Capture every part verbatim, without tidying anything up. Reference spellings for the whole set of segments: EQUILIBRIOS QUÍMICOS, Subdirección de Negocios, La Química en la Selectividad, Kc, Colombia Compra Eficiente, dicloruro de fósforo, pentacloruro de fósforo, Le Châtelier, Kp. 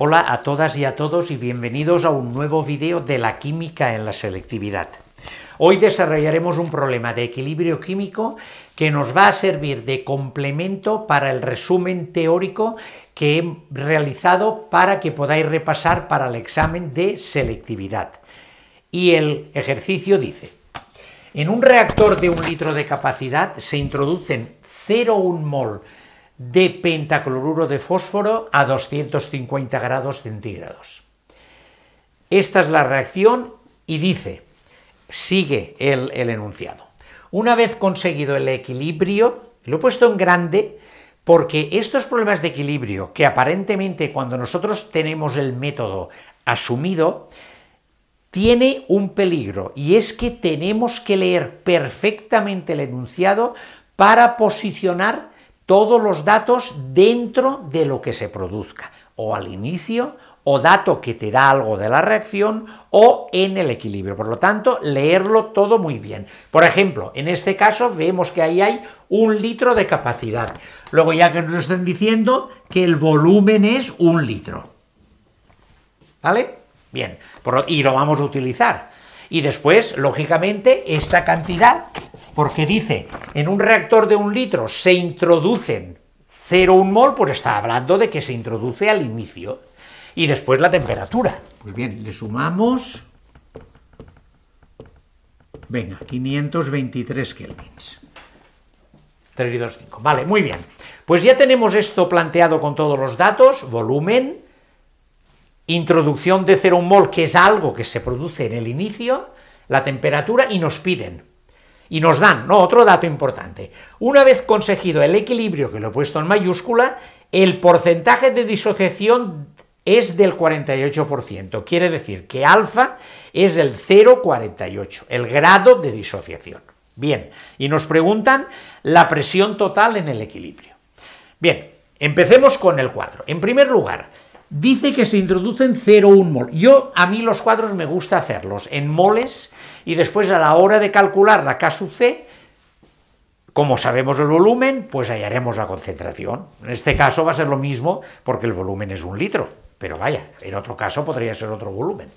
Hola a todas y a todos y bienvenidos a un nuevo vídeo de la química en la selectividad. Hoy desarrollaremos un problema de equilibrio químico que nos va a servir de complemento para el resumen teórico que he realizado para que podáis repasar para el examen de selectividad. Y el ejercicio dice: en un reactor de un litro de capacidad se introducen cero coma uno mol de pentacloruro de fósforo a doscientos cincuenta grados centígrados. Esta es la reacción y dice, sigue el, el enunciado. Una vez conseguido el equilibrio, lo he puesto en grande porque estos problemas de equilibrio, que aparentemente cuando nosotros tenemos el método asumido, tiene un peligro, y es que tenemos que leer perfectamente el enunciado para posicionar todos los datos dentro de lo que se produzca, o al inicio, o dato que te da algo de la reacción, o en el equilibrio. Por lo tanto, leerlo todo muy bien. Por ejemplo, en este caso vemos que ahí hay un litro de capacidad. Luego, ya que nos están diciendo que el volumen es un litro. ¿Vale? Bien, y lo vamos a utilizar. Y después, lógicamente, esta cantidad, porque dice, en un reactor de un litro se introducen cero coma uno mol, pues está hablando de que se introduce al inicio. Y después la temperatura. Pues bien, le sumamos, venga, quinientos veintitrés kelvins. tres y dos, cinco. Vale, muy bien. Pues ya tenemos esto planteado con todos los datos, volumen, introducción de cero coma uno mol, que es algo que se produce en el inicio, la temperatura, y nos piden, y nos dan, ¿no? Otro dato importante. Una vez conseguido el equilibrio, que lo he puesto en mayúscula, el porcentaje de disociación es del cuarenta y ocho por ciento, quiere decir que alfa es el cero coma cuarenta y ocho, el grado de disociación. Bien, y nos preguntan la presión total en el equilibrio. Bien, empecemos con el cuadro. En primer lugar, dice que se introducen cero coma uno mol. Yo, a mí los cuadros me gusta hacerlos en moles, y después a la hora de calcular la K C, como sabemos el volumen, pues hallaremos la concentración. En este caso va a ser lo mismo porque el volumen es un litro, pero vaya, en otro caso podría ser otro volumen.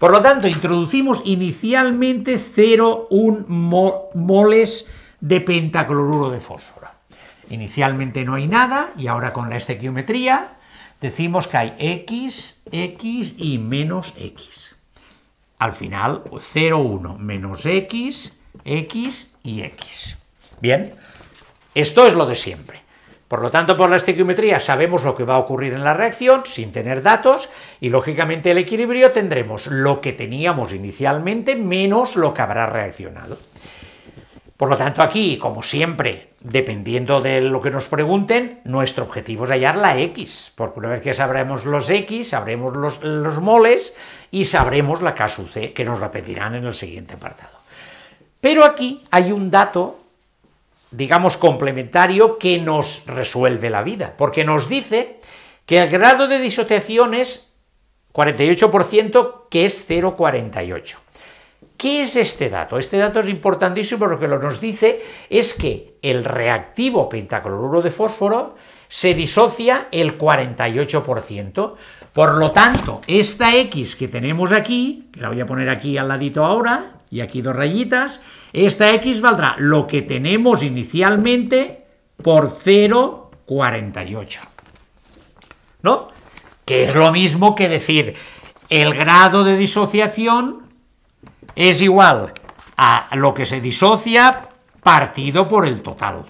Por lo tanto, introducimos inicialmente cero coma uno moles de pentacloruro de fósforo. Inicialmente no hay nada, y ahora con la estequiometría decimos que hay X, X y menos X. Al final, cero coma uno menos X, X y X. Bien, esto es lo de siempre. Por lo tanto, por la estequiometría sabemos lo que va a ocurrir en la reacción, sin tener datos, y lógicamente el equilibrio tendremos lo que teníamos inicialmente menos lo que habrá reaccionado. Por lo tanto, aquí, como siempre, dependiendo de lo que nos pregunten, nuestro objetivo es hallar la X, porque una vez que sabremos los X, sabremos los, los moles y sabremos la K C, que nos la pedirán en el siguiente apartado. Pero aquí hay un dato, digamos, complementario que nos resuelve la vida, porque nos dice que el grado de disociación es cuarenta y ocho por ciento, que es cero coma cuarenta y ocho. ¿Qué es este dato? Este dato es importantísimo porque lo que nos dice es que el reactivo pentacloruro de fósforo se disocia el cuarenta y ocho por ciento. Por lo tanto, esta X que tenemos aquí, que la voy a poner aquí al ladito ahora, y aquí dos rayitas, esta X valdrá lo que tenemos inicialmente por cero coma cuarenta y ocho. ¿No? Que es lo mismo que decir el grado de disociación es igual a lo que se disocia partido por el total,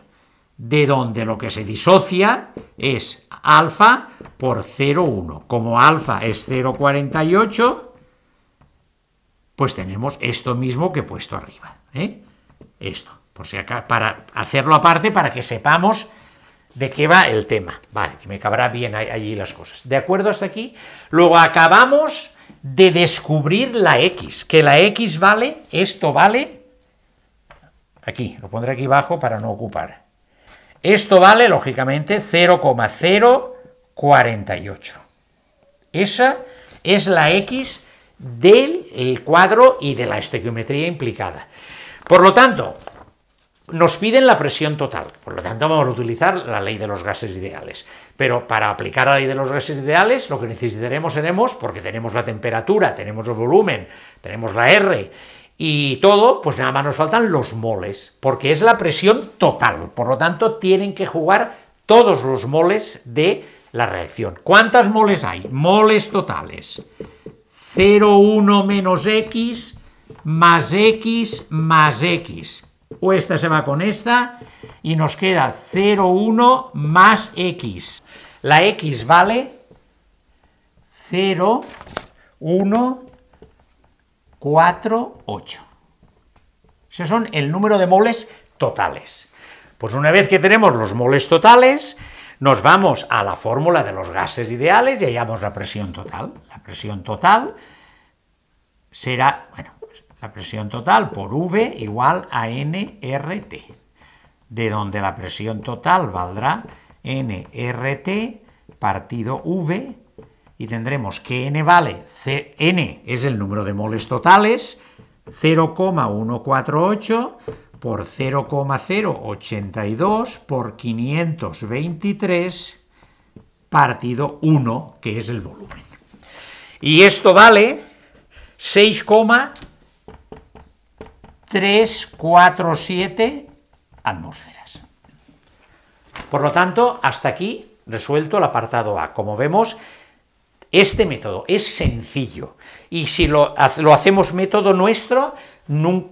de donde lo que se disocia es alfa por cero coma uno. Como alfa es cero coma cuarenta y ocho, pues tenemos esto mismo que he puesto arriba, ¿eh? Esto, por si acá, para hacerlo aparte, para que sepamos de qué va el tema. Vale, que me cabrá bien allí las cosas. ¿De acuerdo hasta aquí? Luego acabamos de descubrir la X, que la X vale, esto vale, aquí, lo pondré aquí abajo para no ocupar, esto vale, lógicamente, cero coma cero cuarenta y ocho. Esa es la X del cuadro y de la estequiometría implicada. Por lo tanto, Nos piden la presión total, por lo tanto vamos a utilizar la ley de los gases ideales. Pero para aplicar la ley de los gases ideales lo que necesitaremos seremos, porque tenemos la temperatura, tenemos el volumen, tenemos la R y todo, pues nada más nos faltan los moles, porque es la presión total. Por lo tanto tienen que jugar todos los moles de la reacción. ¿Cuántas moles hay? Moles totales. cero coma uno menos X, más X, más X. O esta se va con esta y nos queda cero coma uno más X. La X vale cero, uno, cuatro, ocho. Ese son el número de moles totales. Pues una vez que tenemos los moles totales, nos vamos a la fórmula de los gases ideales y hallamos la presión total. La presión total será, bueno, la presión total por V igual a N R T, de donde la presión total valdrá N R T partido V, y tendremos que N vale, C, N es el número de moles totales, cero coma ciento cuarenta y ocho por cero coma cero ochenta y dos por quinientos veintitrés partido uno, que es el volumen. Y esto vale seis coma trescientos cuarenta y siete atmósferas. Por lo tanto, hasta aquí resuelto el apartado A. Como vemos, este método es sencillo y si lo, lo hacemos método nuestro, nunca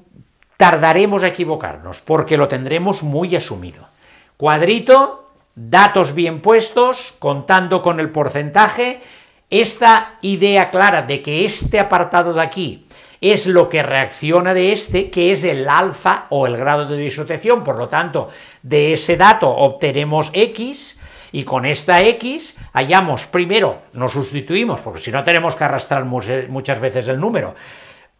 tardaremos a equivocarnos porque lo tendremos muy asumido. Cuadrito, datos bien puestos, contando con el porcentaje, esta idea clara de que este apartado de aquí es lo que reacciona de este, que es el alfa o el grado de disociación, por lo tanto, de ese dato obtenemos X, y con esta X hallamos, primero, nos sustituimos, porque si no tenemos que arrastrar muchas veces el número,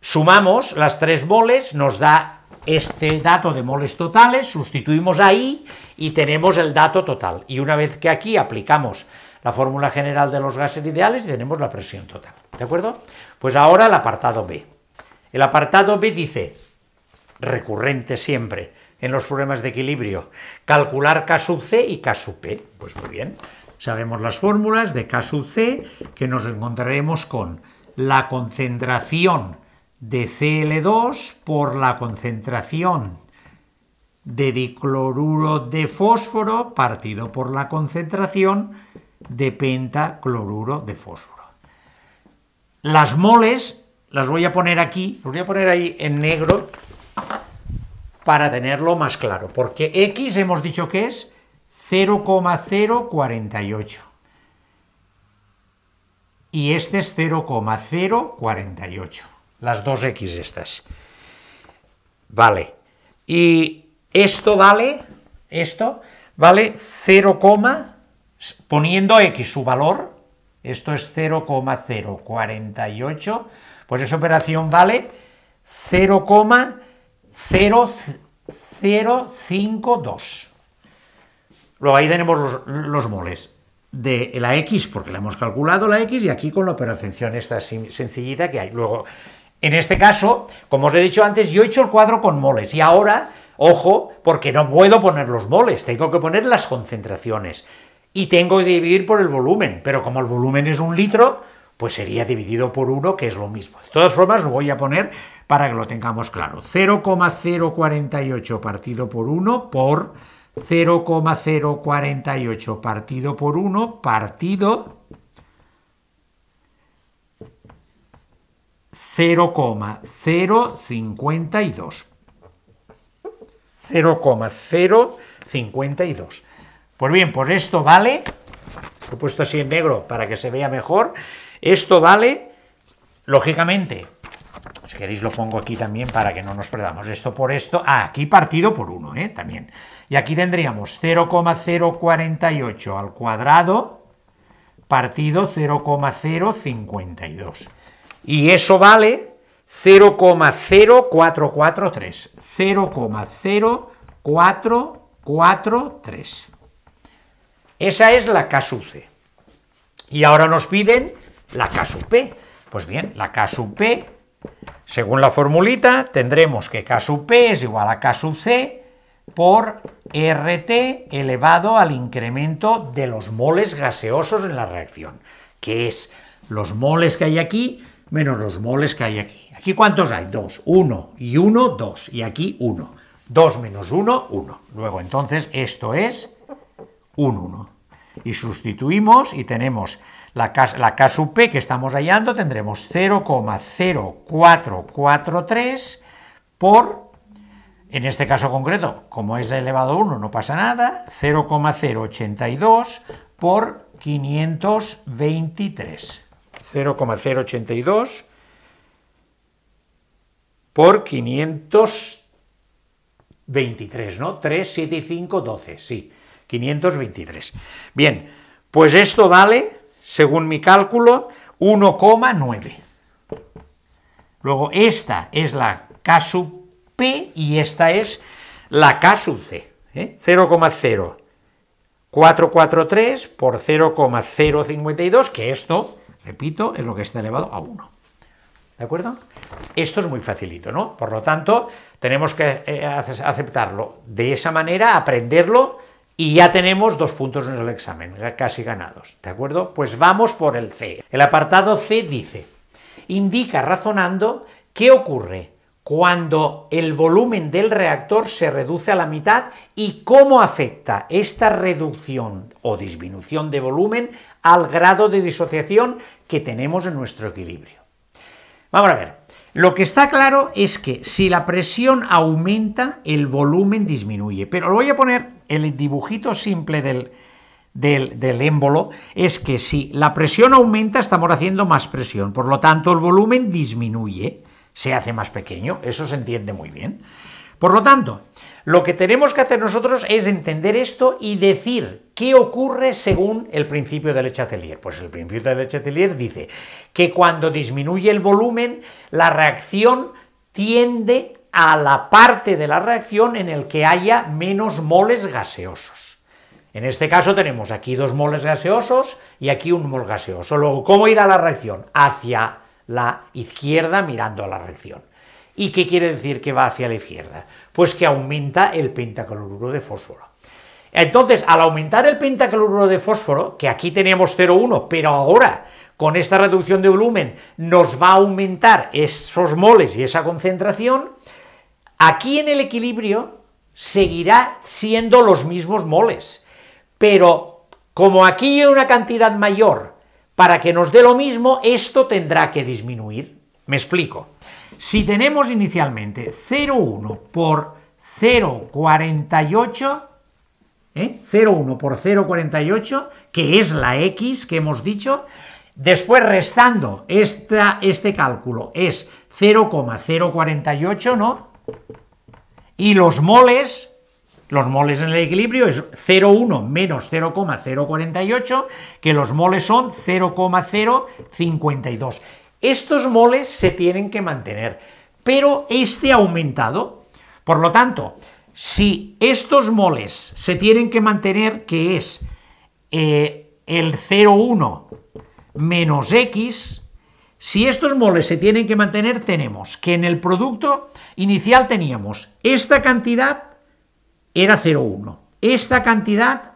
sumamos las tres moles, nos da este dato de moles totales, sustituimos ahí y tenemos el dato total, y una vez que aquí aplicamos la fórmula general de los gases ideales, tenemos la presión total, ¿de acuerdo? Pues ahora el apartado B. El apartado B dice, recurrente siempre en los problemas de equilibrio, calcular K sub C y K sub P. Pues muy bien, sabemos las fórmulas de K sub C, que nos encontraremos con la concentración de C L dos por la concentración de dicloruro de fósforo partido por la concentración de pentacloruro de fósforo. Las moles las voy a poner aquí, las voy a poner ahí en negro para tenerlo más claro, porque X hemos dicho que es cero coma cero cuarenta y ocho y este es cero coma cero cuarenta y ocho, las dos X estas. Vale, y esto vale, esto vale cero, poniendo X su valor, esto es cero coma cero cuarenta y ocho. Pues esa operación vale cero coma cero cero cinco dos. Luego ahí tenemos los, los moles de la X, porque la hemos calculado la X, y aquí con la operación esta sencillita que hay. Luego, en este caso, como os he dicho antes, yo he hecho el cuadro con moles, y ahora, ojo, porque no puedo poner los moles, tengo que poner las concentraciones, y tengo que dividir por el volumen, pero como el volumen es un litro, pues sería dividido por uno, que es lo mismo. De todas formas, lo voy a poner para que lo tengamos claro. cero coma cero cuarenta y ocho partido por uno por cero coma cero cuarenta y ocho partido por uno partido cero coma cero cincuenta y dos. cero coma cero cincuenta y dos. Pues bien, pues esto vale, lo he puesto así en negro para que se vea mejor. Esto vale, lógicamente, si queréis lo pongo aquí también para que no nos perdamos, esto por esto, ah, aquí partido por uno, eh, también. Y aquí tendríamos cero coma cero cuarenta y ocho al cuadrado partido cero coma cero cincuenta y dos. Y eso vale cero coma cero cuatrocientos cuarenta y tres. cero coma cero cuatrocientos cuarenta y tres. Esa es la K sub C. Y ahora nos piden la K sub P. Pues bien, la K sub P, según la formulita, tendremos que K sub P es igual a K sub C por R T elevado al incremento de los moles gaseosos en la reacción, que es los moles que hay aquí menos los moles que hay aquí. ¿Aquí cuántos hay? Dos. Uno y uno, dos. Y aquí uno. Dos menos uno, uno. Luego, entonces, esto es un uno. Y sustituimos y tenemos la K, la K sub P que estamos hallando, tendremos cero coma cero cuatro cuatro tres por, en este caso concreto, como es elevado a uno, no pasa nada, cero coma cero ochenta y dos por quinientos veintitrés. cero coma cero ochenta y dos por quinientos veintitrés, ¿no? tres, siete y cinco, doce, sí, quinientos veintitrés. Bien, pues esto vale, según mi cálculo, uno coma nueve. Luego, esta es la K sub P y esta es la K sub C, ¿eh? cero coma cero cuatro cuatro tres por cero coma cero cincuenta y dos, que esto, repito, es lo que está elevado a uno. ¿De acuerdo? Esto es muy facilito, ¿no? Por lo tanto, tenemos que eh, aceptarlo de esa manera, aprenderlo, y ya tenemos dos puntos en el examen, casi ganados, ¿de acuerdo? Pues vamos por el C. El apartado C dice, indica razonando qué ocurre cuando el volumen del reactor se reduce a la mitad y cómo afecta esta reducción o disminución de volumen al grado de disociación que tenemos en nuestro equilibrio. Vamos a ver, lo que está claro es que si la presión aumenta, el volumen disminuye, pero lo voy a poner... El dibujito simple del, del, del émbolo es que si la presión aumenta, estamos haciendo más presión, por lo tanto el volumen disminuye, se hace más pequeño, eso se entiende muy bien. Por lo tanto, lo que tenemos que hacer nosotros es entender esto y decir qué ocurre según el principio de Le Châtelier. Pues el principio de Le Châtelier dice que cuando disminuye el volumen, la reacción tiende a a la parte de la reacción en el que haya menos moles gaseosos. En este caso tenemos aquí dos moles gaseosos y aquí un mol gaseoso. Luego, ¿cómo irá la reacción? Hacia la izquierda, mirando a la reacción. ¿Y qué quiere decir que va hacia la izquierda? Pues que aumenta el pentacloruro de fósforo. Entonces, al aumentar el pentacloruro de fósforo, que aquí teníamos cero coma uno, pero ahora, con esta reducción de volumen, nos va a aumentar esos moles y esa concentración, aquí en el equilibrio seguirá siendo los mismos moles, pero como aquí hay una cantidad mayor para que nos dé lo mismo, esto tendrá que disminuir. Me explico. Si tenemos inicialmente cero coma uno por cero coma cuarenta y ocho, ¿eh? cero coma uno por cero coma cuarenta y ocho, que es la X que hemos dicho, después restando esta, este cálculo es cero coma cero cuarenta y ocho, ¿no? Y los moles, los moles en el equilibrio es cero coma uno menos cero coma cero cuarenta y ocho, que los moles son cero coma cero cincuenta y dos. Estos moles se tienen que mantener, pero este ha aumentado. Por lo tanto, si estos moles se tienen que mantener, que es eh, el cero coma uno menos X, si estos moles se tienen que mantener, tenemos que en el producto inicial teníamos esta cantidad era cero coma uno, esta cantidad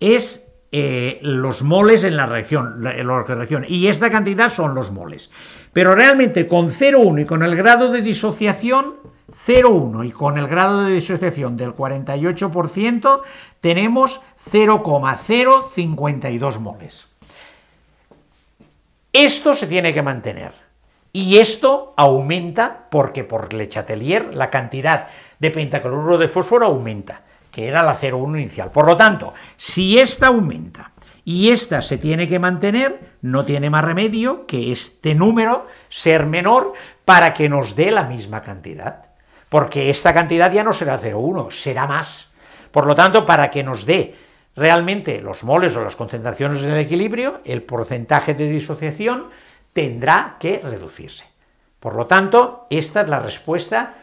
es eh, los moles en la reacción, la, la reacción, y esta cantidad son los moles. Pero realmente con cero coma uno y con el grado de disociación, cero coma uno y con el grado de disociación del cuarenta y ocho por ciento, tenemos cero coma cero cincuenta y dos moles. Esto se tiene que mantener, y esto aumenta porque por Le Châtelier la cantidad de pentacloruro de fósforo aumenta, que era la cero coma uno inicial. Por lo tanto, si esta aumenta y esta se tiene que mantener, no tiene más remedio que este número ser menor para que nos dé la misma cantidad, porque esta cantidad ya no será cero coma uno, será más. Por lo tanto, para que nos dé realmente los moles o las concentraciones en el equilibrio, el porcentaje de disociación tendrá que reducirse. Por lo tanto, esta es la respuesta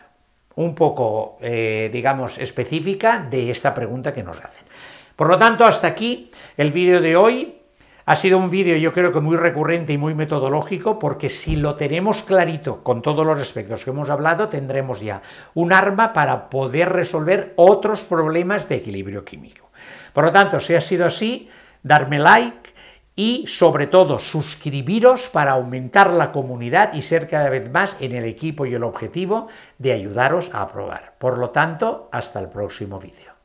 un poco, eh, digamos, específica de esta pregunta que nos hacen. Por lo tanto, hasta aquí el vídeo de hoy. Ha sido un vídeo yo creo que muy recurrente y muy metodológico, porque si lo tenemos clarito con todos los aspectos que hemos hablado, tendremos ya un arma para poder resolver otros problemas de equilibrio químico. Por lo tanto, si ha sido así, darme like y sobre todo suscribiros para aumentar la comunidad y ser cada vez más en el equipo y el objetivo de ayudaros a aprobar. Por lo tanto, hasta el próximo vídeo.